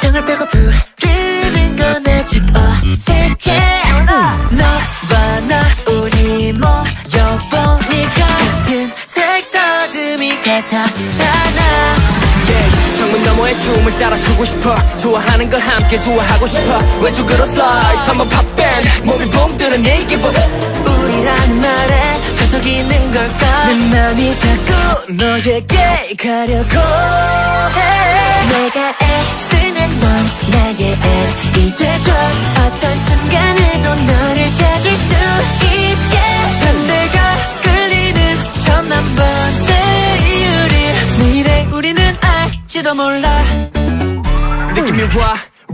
성을 빼고 부르는 건 아직 어색해. 너와 나 우리 모여보니까 같은 색다듬이 가잖아. yeah, 정문 너머의 춤을 따라 추고 싶어. 좋아하는 걸 함께 좋아하고 싶어. 왼쪽으로서 한번 팝밴 몸이 붕 뜨는 이 기분. 우리라는 말에 속이는 걸까. 내 맘이 자꾸 너에게 가려고 해. 내가 애쓰는 넌 나의 애이 되줘. 어떤 순간에도 너를 찾을 수 있게 반대가 끌리는 천만 번째 이유를 미래 우리는 알지도 몰라. 느낌이 와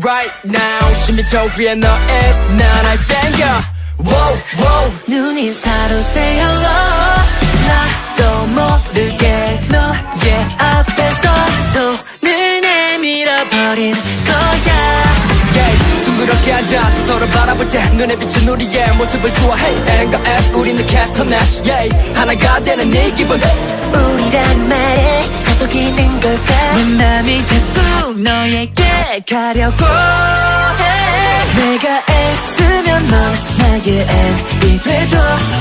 right now 심리적 위에 너의 나날 땡겨. Wow, wow. 눈인사로 say hello. 나도 모르게 너의 앞에서 손을 내밀어버린 거야. yeah, 둥그렇게 앉아서 서로 바라볼 때 눈에 비친 우리의 모습을 좋아해. N과 S 우리는 cast match. yeah, 하나가 되는 이 기분. 우리란 말에 자속이는 걸까. 내 맘이 자꾸 너에게 가려고 해. 내가 애쓰면 넌 나의 애이 되줘.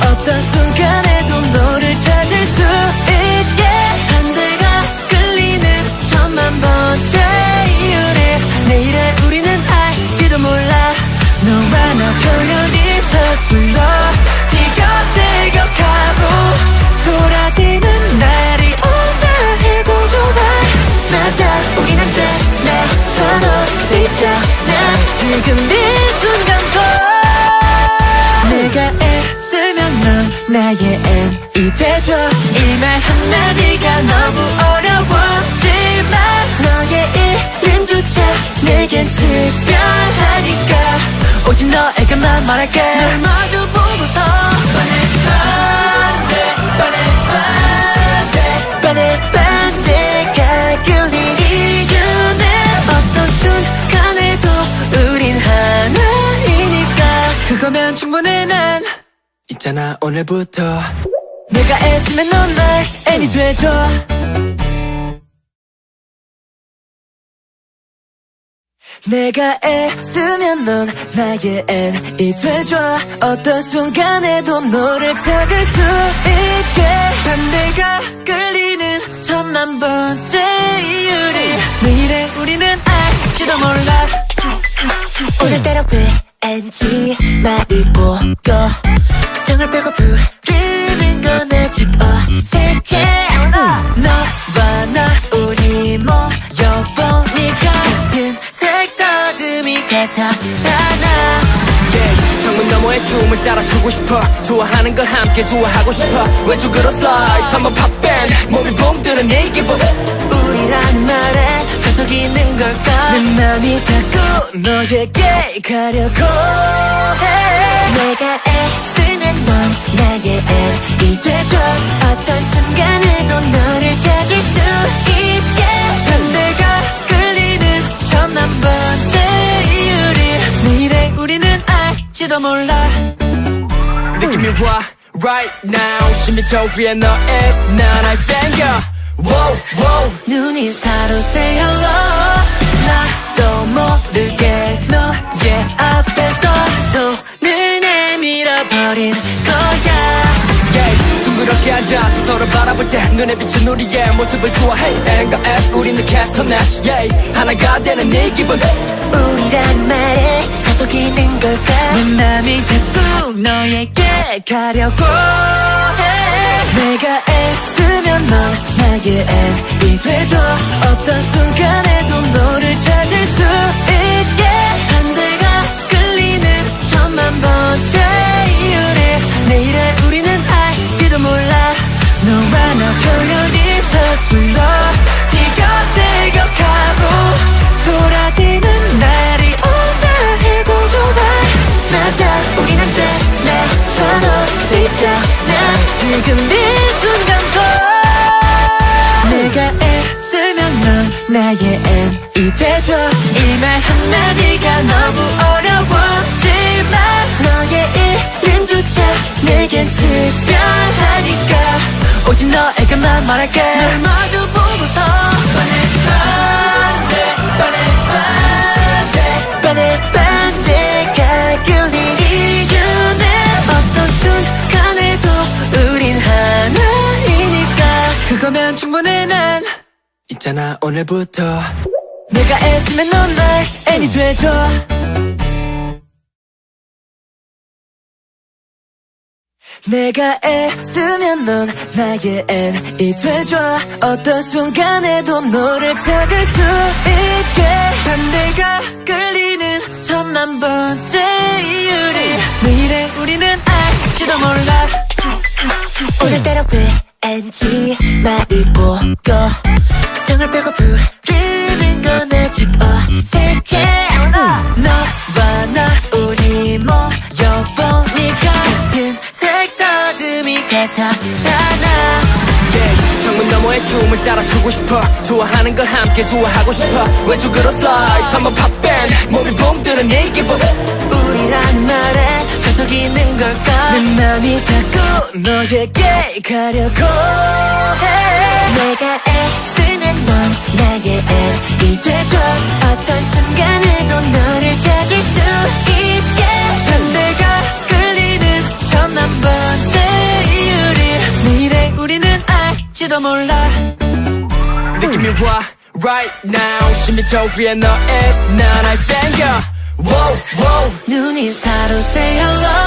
어떤 순간에도 너를 찾을 수 있게 반대가 끌리는 천만 번째 이유를 내일의 우리는 알지도 몰라. 너와 나 표현이 서툴러 티격태격하고 돌아지는 날이 온다 해도 좋아. 맞아 우린 언제나 서로 뒤져나 지금 이 순간도. 내가 애쓰면 넌 나의 애이 되줘. 이 말 한마디가 너무 어려워지만 너의 이름조차 내겐 특별하니까 오직 너에게만 말할게. 널 마주 보고서 뻔해 반대 뻔해 반대 뻔해 반대가 끌린 이유는 어떤 순간에도 우린 하나 그거면 충분해. 난 있잖아 오늘부터 내가 애쓰면 넌 나의 애니 되줘. 내가 애쓰면 넌 나의 애니 되줘. 어떤 순간에도 너를 찾을 수 있게 반대가 끌리는 천만 번째 이유를 미래 우리는 알지도 몰라. 오늘따라 왜 왠지 나를 꼬여 성을 빼고 부르는 건 아직 어색해. 너와 나 우리 모여보니까 같은 색다듬이 가잖아. yeah, 정문 너머의 춤을 따라 추고 싶어. 좋아하는 걸 함께 좋아하고 싶어. 왼쪽으로서 한번 팝밴 몸이 붕 뜨는 이 기분. 우리라는 말에 속이는 걸까. 내 맘이 자꾸 너에게 가려고 해. 내가 애쓰는 넌 나의 애이 되줘. 어떤 순간에도 너를 찾을 수 있게 반대가 끌리는 천만 번째 이유를 미래 우리는 알지도 몰라. 느낌이 와 right now 심리적 위에 너의 나날 땡겨. Wow, wow. 눈인사로 say hello. 나도 모르게 너의 앞에서 손을 내밀어버린 거야. yeah, 부드럽게 앉아서 서로 바라볼 때 눈에 비친 우리의 모습을 좋아해. N과 S 우리는 캐스터 매치 하나가 되는 이 기분. 우리란 말에 자속 있는 걸까. 내 맘이 자꾸 너에게 가려고 해. 내가 X면 넌 나의 N이 되죠. 어떤 순간에도 너를 찾을 수 있게. 반대가 끌리는 천만 번째 이유를 내일의 우리는 알지도 몰라. 너와 나 표현이 서툴러 티격태격하고 돌아지는 날이 온다 해도 좋아. 맞아 우린 언제나 서로 뒤져나 지금 이 순간도 내가 애쓰면 넌 나의 N이 되죠. 이 말 한마디가 너무 어려웠지만 너의 이름조차 내겐 특별하니까 오직 너에게만 말할게. 널 마주 보고서 반해반해 반해반해 반해반해 가꾸는 이유는 어떤 순간에도 우린 하나이니까 그거면 충분해. 난 있잖아 오늘부터 내가 애쓰면 넌 나의 N이 되줘. 내가 애쓰면 넌 나의 N이 되줘. 어떤 순간에도 너를 찾을 수 있게. 반대가 끌리는 천만 번째 이유를 내일의 우리는 알지도 몰라. 오늘따라 왜 N지 말을 꼬꼬 성을 빼고 부르는 건 아직 어색해. 너와 나 우리 모여보니까 나나 yeah, 정문 너머의 춤을 따라 추고 싶어. 좋아하는 걸 함께 좋아하고 싶어. 왼쪽으로 slide 한번 pop bang 몸이 붐뜨는 이 기분. 우리란 말에 자석 있는 걸까. 내 맘이 자꾸 너에게 가려고 해. 내가 애쓰는 넌 나의 N이 되죠. 어떤 순간에도 너를 찾을 수 있게. 반대가 끌리는 천만 번째 내일의 우리는 알지도 몰라. 느낌이 와 right now 십미터 위에 너의 나날 땡겨. Wow wow 눈인사로 say hello.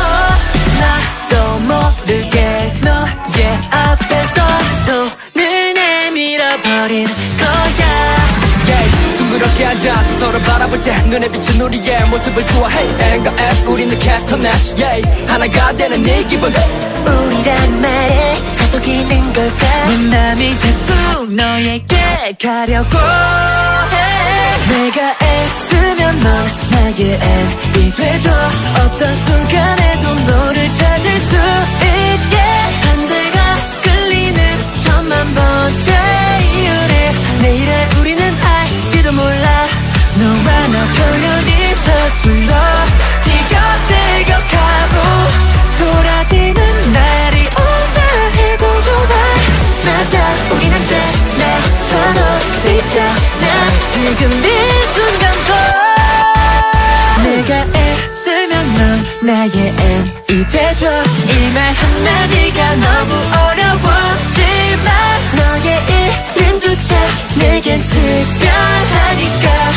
나도 모르게 너의 앞에서 손을 내밀어버린 거야. yeah, 둥그렇게 앉아서 서로 바라볼 때 눈에 비친 우리의 모습을 좋아해. N과 S 우리는 캐스터 매치 yeah, 하나가 되는 이 기분. 우리란 말에 자속 있는 걸까. 내 맘이 자꾸 너에게 가려고 해. 내가 애쓰면 넌 나의 N이 되죠. 어떤 순간에도 너를 찾을 수 있게. 반대가 끌리는 천만 번째 이유를 내일의 우리는 알지도 몰라. 너와 나 표현이 서툴러 티격태격하고 돌아지는 날이 온다 해도 좋아. 맞아 우린 언제나 서로 뒤져나 지금 이 순간도 내가 애쓰면 넌 나의 N이 되죠. 이 말 한마디가 너무 어려웠지만 너의 이름조차 내겐 특별하니까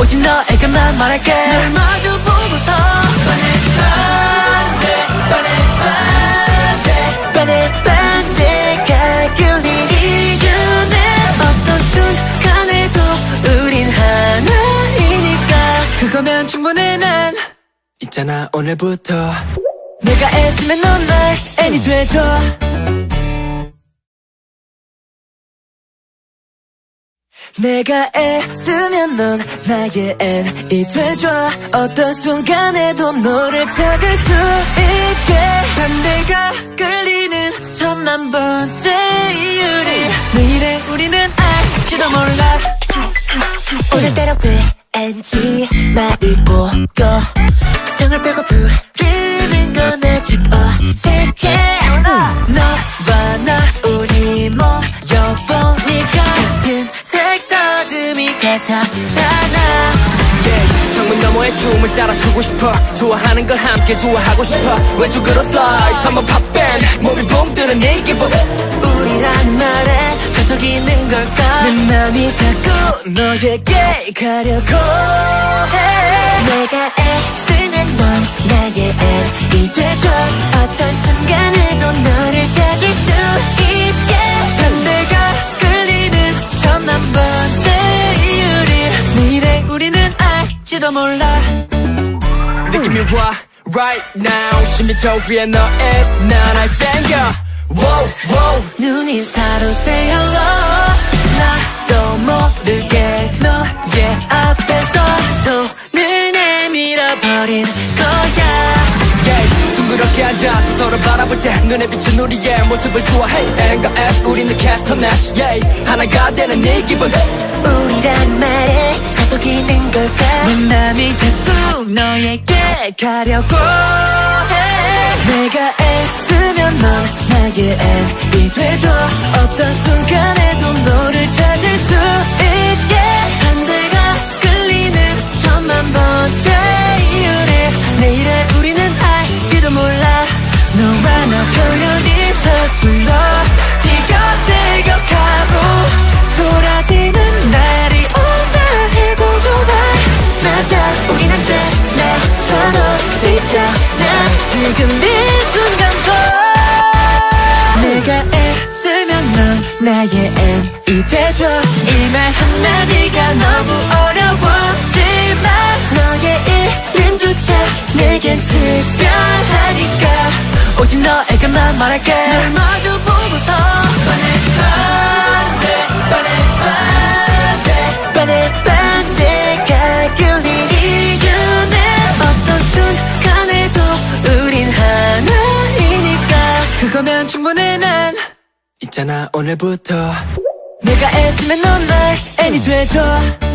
오직 너에게만 말할게. 널 마주 보고서 반해 반대가 끌리는 이유는 어떤 순간에도 우린 하나이니까 그거면 충분해. 난 있잖아 오늘부터 내가 애쓰면 넌 나의 N이 되줘. 내가 애쓰면 넌 나의 N이 되줘. 어떤 순간에도 너를 찾을 수 있게. 반대가 끌리는 천만 번째 이유를 내일의 우리는 알지도 몰라. 오늘따라 왜 N지 말을 꼬꼬 성을 빼고 부르는 건 아직 어색해. 너와 나 우리 모여보니까 나나 yeah, 정문 너머의 춤을 따라 추고 싶어. 좋아하는 걸 함께 좋아하고 싶어. 왼쪽으로 slide 한번 pop bang 몸이 붐 뜨는 것처럼 얘기해봐. 우리라는 말에 사석이는 걸까? 내 맘이 자꾸 너에게 가려고 해. 내가 애쓰는 넌 나의 N이 되줘. 어떤 순간에도 너를 찾을 수 있게. 반대가 끌리는 천만 번째 이유를 미래 우리는 알지도 몰라. 느낌이 와 right now. 십미터 위에 너의 나날 땡겨. Wow, wow. 눈인사로 say hello. 나도 모르게 너의 앞에서 손을 내밀어버린 거야. Yeah, 둥그렇게 앉아서 서로 바라볼 때 눈에 비친 우리의 모습을 좋아해. N과 S 우리는 캐스터 매치. Yeah, 하나가 되는 네 기분. 우리란 말에 자속이는 걸까? 내 맘이 자꾸 너에게 가려고 해. 내가 애쓰면 넌 나의 N이 되줘. 어떤 순간에도 너를 찾을 수 있게. 반대가 끌리는 천만 번째 이유를 내일의 우리는 알지도 몰라. 너와 나 표현이 서툴러 티격태격하고 돌아지는 날이 온다 해도 좋아. 맞아 우린 언제나 서로 뒤져나 지금 이 순간도. 내가 애쓰면 넌 나의 N이 되줘. 이 말 한마디가 너무 어려웠지만 너의 이름조차 내겐 특별하니까 오직 너에게만 말할게. 널 마주 보고서 반해반해 반해반해 반해반해가 끌린 이유는 어떤 순간에도 우린 하나이니까 그거면 충분해. 난 있잖아 오늘부터 내가 애쓰면 넌 나의 N이 되줘.